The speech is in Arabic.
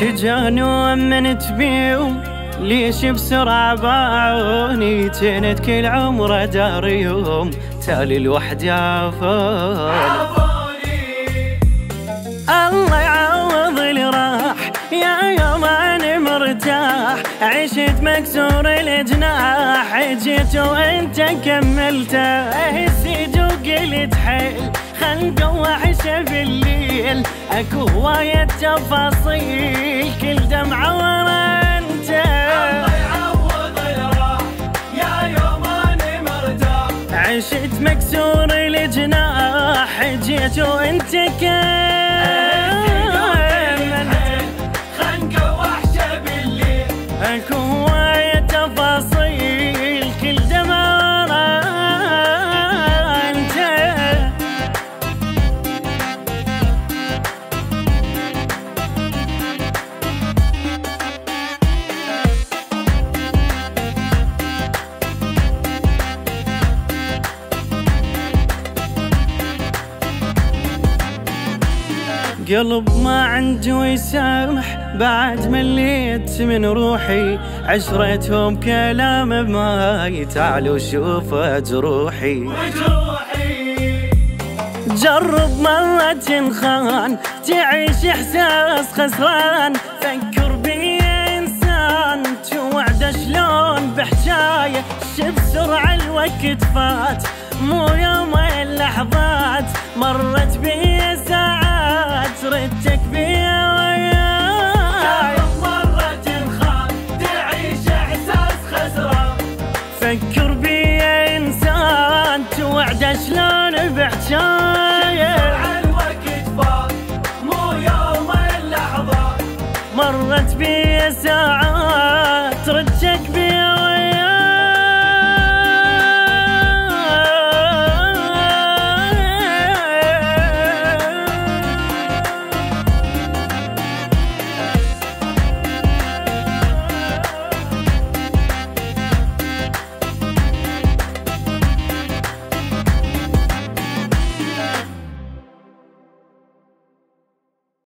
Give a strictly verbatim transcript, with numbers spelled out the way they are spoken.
شجان وأمنت بيهم ليش بسرعة باعوني، جنت كل عمره داريهم تالي الوحدة عفوني. الله يعوض اللي راح، يا يوم أنا مرتاح، عشت مكسور الجناح، جيت وأنت كملته. هسيت وقلت حيل خلق وعشة بالليل، اكو هواية تفاصيل كل دمعة ورا انت. الله يعوض الراح، يا يوم انا مرتاح، عشت مكسور الجناح، جيت وانت كامل خنقة وحشة بالليل، اكو هواية تفاصيل كل دمعة ورا قلب ما عنده يسامح، بعد مليت من روحي، عشرتهم كلام بماي، تعالوا شوفوا جروحي وجروحي. جرب مرة تنخان تعيش إحساس خسران، فكر بي يا إنسان توعده شلون بحجاية، شف بسرعة الوقت فات، مو يومين لحظات مرت بي ساعات، ردتك بيا وياي. جرب مرة تنخان تعيش إحساس خسران، فكر بيا إنسان توعده شلون بحجاية، شفع الوقت فات مو يوم اللحظات مرت بيا ساعات.